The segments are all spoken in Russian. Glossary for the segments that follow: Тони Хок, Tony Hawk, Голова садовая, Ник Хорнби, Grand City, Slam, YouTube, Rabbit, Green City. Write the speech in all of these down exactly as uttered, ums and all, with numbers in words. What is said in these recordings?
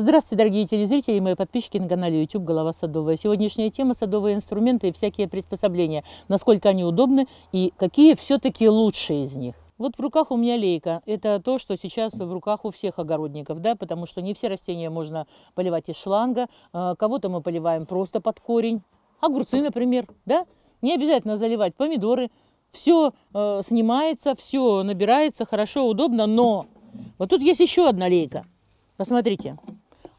Здравствуйте, дорогие телезрители и мои подписчики на канале YouTube «Голова садовая». Сегодняшняя тема – садовые инструменты и всякие приспособления. Насколько они удобны и какие все-таки лучшие из них. Вот в руках у меня лейка. Это то, что сейчас в руках у всех огородников, да, потому что не все растения можно поливать из шланга. Кого-то мы поливаем просто под корень. Огурцы, например, да. Не обязательно заливать помидоры. Все э, снимается, все набирается, хорошо, удобно, но вот тут есть еще одна лейка. Посмотрите.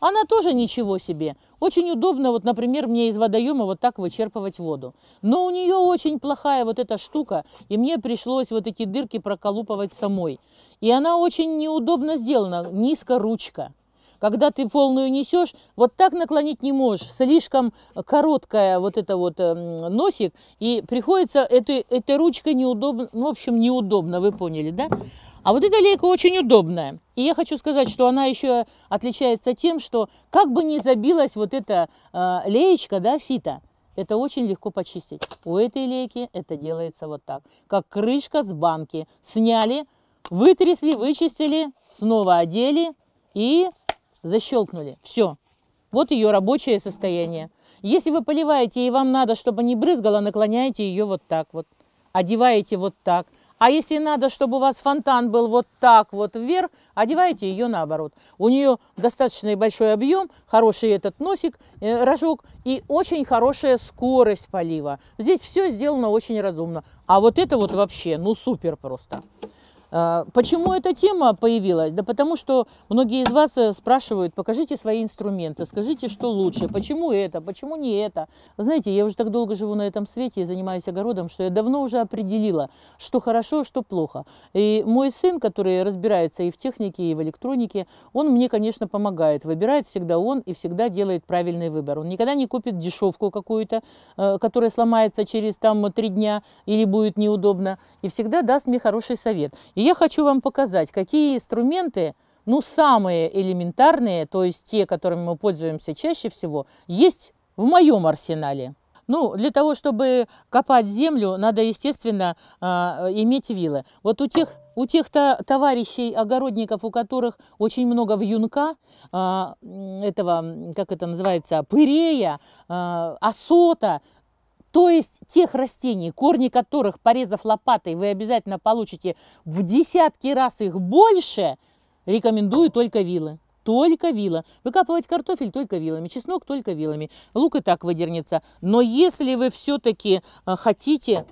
Она тоже ничего себе. Очень удобно, вот, например, мне из водоема вот так вычерпывать воду. Но у нее очень плохая вот эта штука, и мне пришлось вот эти дырки проколупывать самой. И она очень неудобно сделана, низко ручка. Когда ты полную несешь, вот так наклонить не можешь. Слишком короткая вот эта вот носик, и приходится этой, этой ручкой неудобно, в общем, неудобно, вы поняли, да? А вот эта лейка очень удобная. И я хочу сказать, что она еще отличается тем, что как бы ни забилась вот эта э, леечка, да, сито, это очень легко почистить. У этой лейки это делается вот так, как крышка с банки. Сняли, вытрясли, вычистили, снова одели и защелкнули. Все. Вот ее рабочее состояние. Если вы поливаете и вам надо, чтобы не брызгало, наклоняете ее вот так вот. Одеваете вот так. А если надо, чтобы у вас фонтан был вот так вот вверх, одеваете ее наоборот. У нее достаточно большой объем, хороший этот носик, э, рожок и очень хорошая скорость полива. Здесь все сделано очень разумно. А вот это вот вообще, ну супер просто. Почему эта тема появилась? Да потому что многие из вас спрашивают, покажите свои инструменты, скажите, что лучше, почему это, почему не это. Знаете, я уже так долго живу на этом свете и занимаюсь огородом, что я давно уже определила, что хорошо, что плохо. И мой сын, который разбирается и в технике, и в электронике, он мне, конечно, помогает, выбирает всегда он и всегда делает правильный выбор. Он никогда не купит дешевку какую-то, которая сломается через там три дня или будет неудобно, и всегда даст мне хороший совет. И я хочу вам показать, какие инструменты, ну, самые элементарные, то есть те, которыми мы пользуемся чаще всего, есть в моем арсенале. Ну, для того, чтобы копать землю, надо, естественно, э, иметь вилы. Вот у тех, у тех-то товарищей огородников, у которых очень много вьюнка, э, этого, как это называется, пырея, э, осота, то есть тех растений, корни которых, порезав лопатой, вы обязательно получите в десятки раз их больше, рекомендую только вилы. Только вила. Выкапывать картофель только вилами, чеснок только вилами. Лук и так выдернется. Но если вы все-таки хотите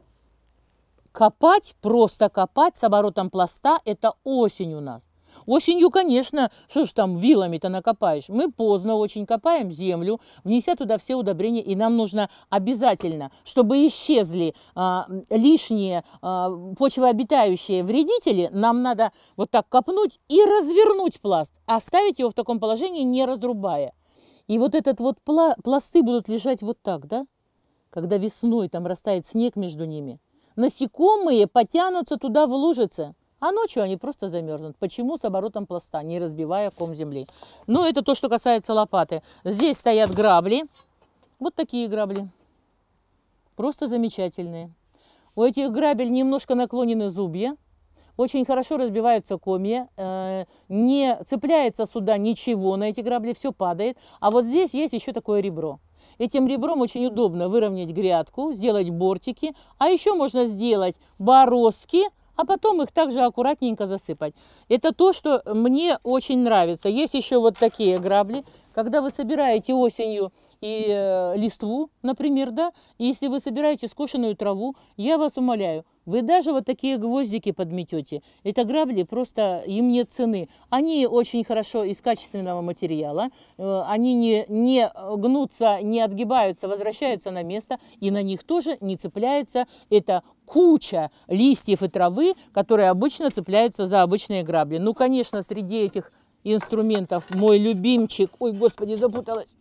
копать, просто копать с оборотом пласта, это осень у нас. Осенью, конечно, что ж там вилами-то накопаешь. Мы поздно очень копаем землю, внеся туда все удобрения. И нам нужно обязательно, чтобы исчезли а, лишние а, почвообитающие вредители, нам надо вот так копнуть и развернуть пласт. Оставить его в таком положении, не разрубая. И вот этот вот пла пласты будут лежать вот так, да? Когда весной там растает снег между ними. Насекомые потянутся туда в лужицы. А ночью они просто замерзнут. Почему? С оборотом пласта, не разбивая ком земли. Ну, это то, что касается лопаты. Здесь стоят грабли. Вот такие грабли. Просто замечательные. У этих грабель немножко наклонены зубья. Очень хорошо разбиваются комья. Не цепляется сюда ничего на эти грабли. Все падает. А вот здесь есть еще такое ребро. Этим ребром очень удобно выровнять грядку, сделать бортики. А еще можно сделать бороздки. А потом их также аккуратненько засыпать. Это то, что мне очень нравится. Есть еще вот такие грабли. Когда вы собираете осенью и э, листву, например, да, если вы собираете скошенную траву, я вас умоляю, вы даже вот такие гвоздики подметете. Это грабли, просто им нет цены. Они очень хорошо из качественного материала. Они не, не гнутся, не отгибаются, возвращаются на место. И на них тоже не цепляется эта куча листьев и травы, которые обычно цепляются за обычные грабли. Ну, конечно, среди этих инструментов мой любимчик... Ой, господи, запуталась.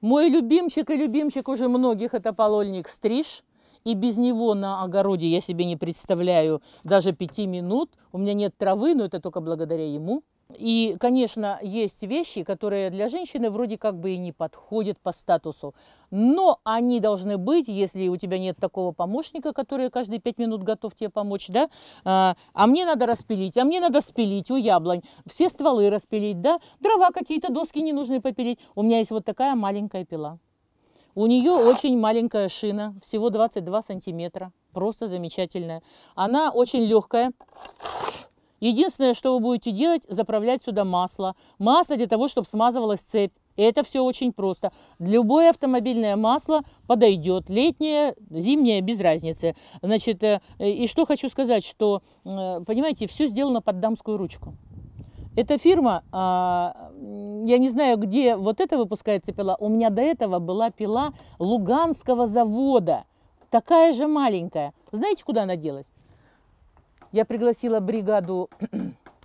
Мой любимчик и любимчик уже многих – это полольник стриж. И без него на огороде я себе не представляю даже пяти минут. У меня нет травы, но это только благодаря ему. И, конечно, есть вещи, которые для женщины вроде как бы и не подходят по статусу. Но они должны быть, если у тебя нет такого помощника, который каждые пять минут готов тебе помочь, да? А, а мне надо распилить, а мне надо спилить у яблонь, все стволы распилить, да? Дрова какие-то, доски не нужны попилить. У меня есть вот такая маленькая пила. У нее очень маленькая шина, всего двадцать два сантиметра, просто замечательная. Она очень легкая. Единственное, что вы будете делать, заправлять сюда масло. Масло для того, чтобы смазывалась цепь. Это все очень просто. Любое автомобильное масло подойдет. Летнее, зимнее, без разницы. Значит, и что хочу сказать, что, понимаете, все сделано под дамскую ручку. Эта фирма, я не знаю, где вот это выпускается пила. У меня до этого была пила Луганского завода. Такая же маленькая. Знаете, куда она делась? Я пригласила бригаду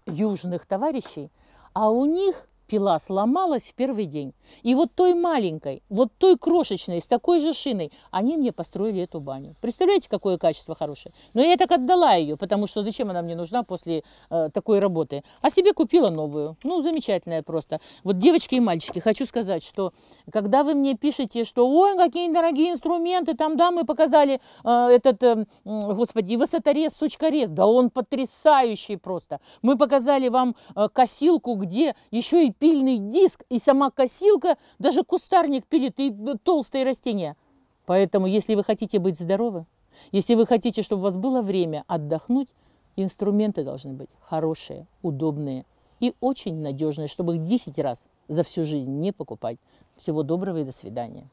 южных товарищей, а у них пила сломалась в первый день. И вот той маленькой, вот той крошечной, с такой же шиной, они мне построили эту баню. Представляете, какое качество хорошее? Но я так отдала ее, потому что зачем она мне нужна после э, такой работы? А себе купила новую. Ну, замечательная просто. Вот девочки и мальчики, хочу сказать, что когда вы мне пишете, что ой, какие дорогие инструменты, там, да, мы показали э, этот, э, господи, высоторез, сучкорез, да он потрясающий просто. Мы показали вам э, косилку, где еще и пильный диск, и сама косилка, даже кустарник пилит, и толстые растения. Поэтому, если вы хотите быть здоровы, если вы хотите, чтобы у вас было время отдохнуть, инструменты должны быть хорошие, удобные и очень надежные, чтобы их десять раз за всю жизнь не покупать. Всего доброго и до свидания.